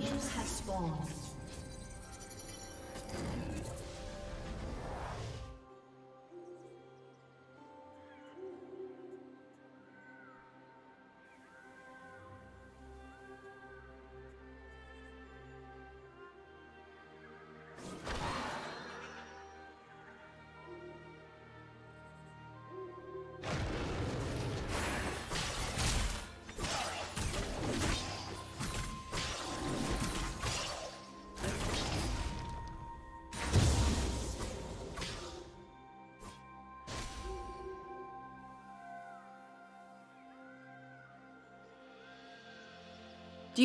Minions have spawned. Do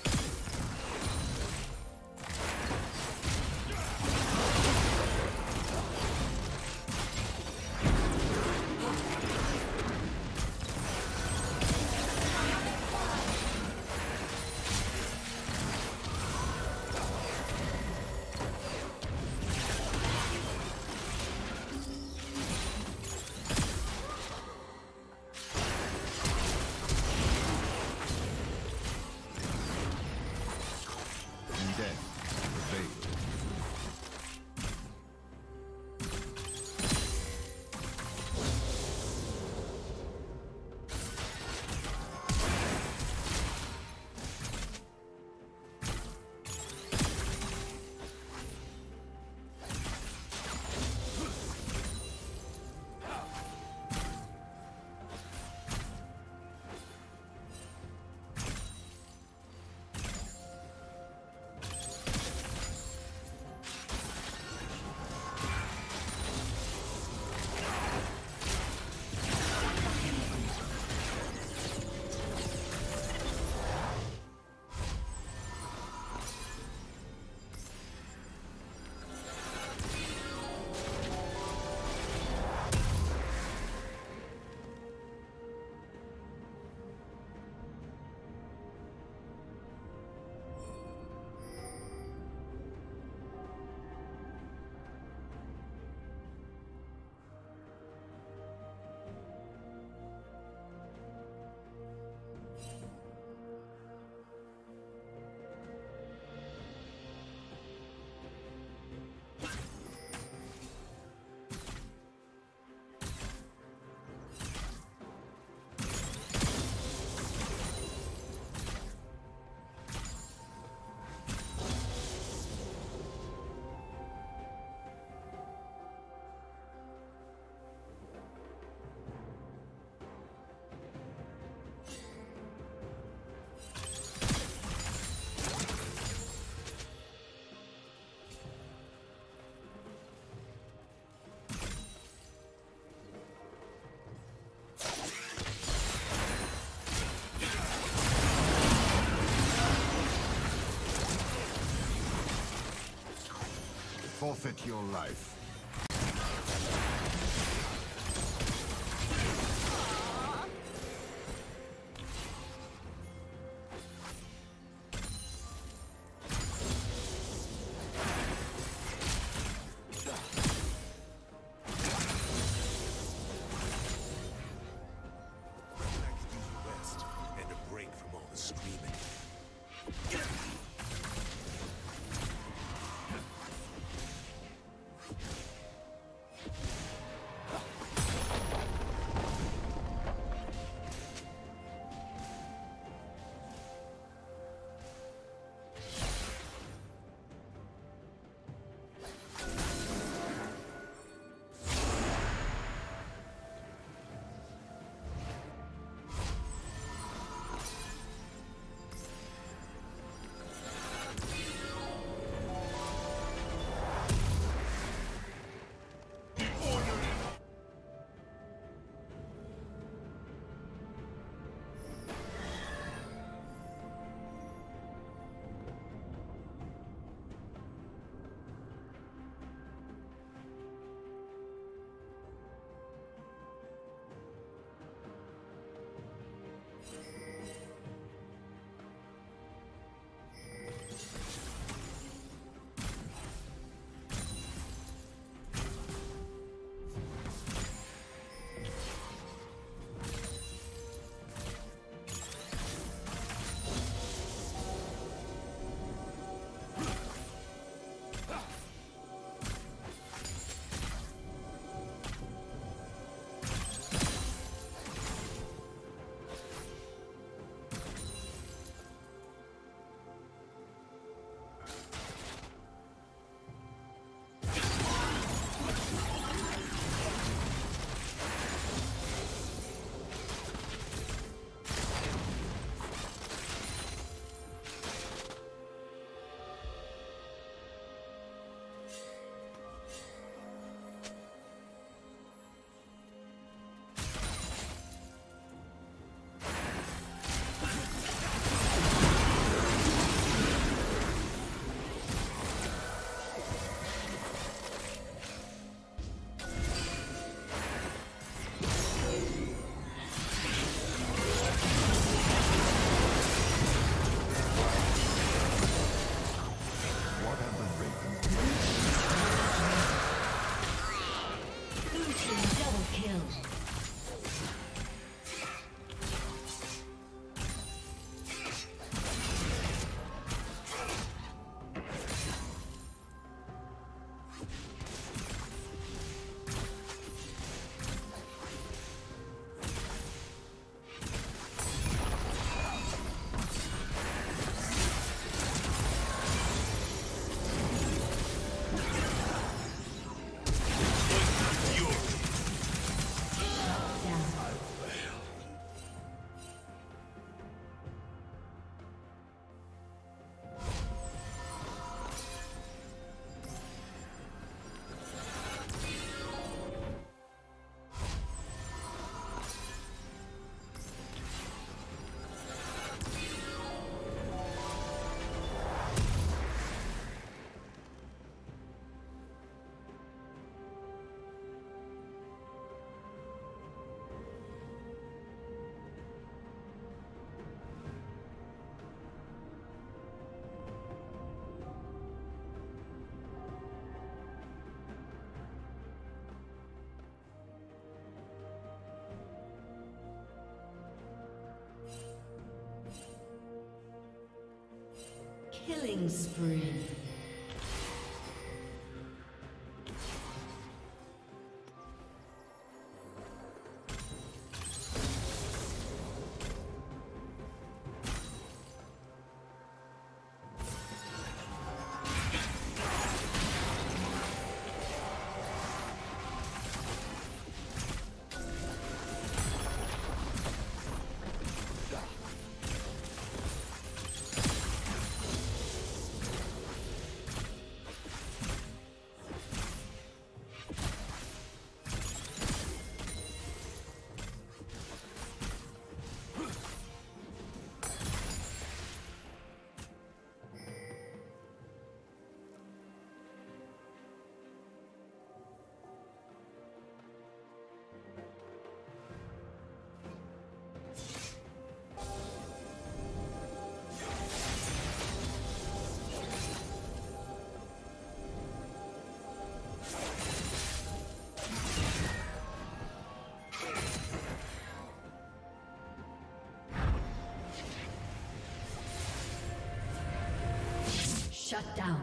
Forfeit your life. Killing spree. Shut down.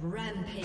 Rampage.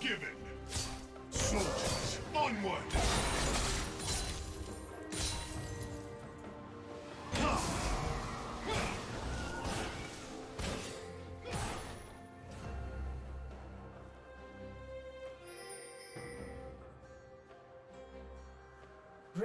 Given. Soldiers, onward!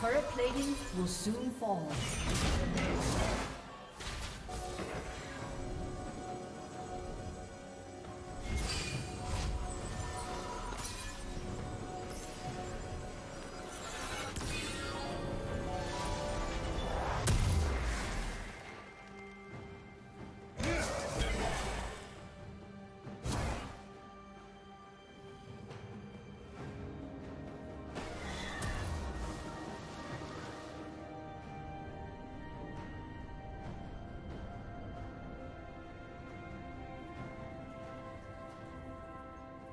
Turret plating will soon fall.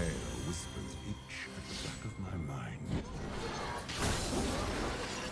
tale whispers each at the back of my mind.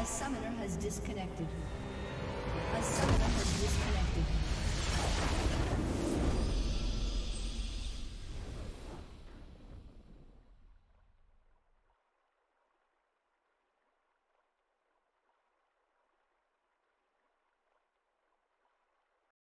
A summoner has disconnected. A summoner has disconnected.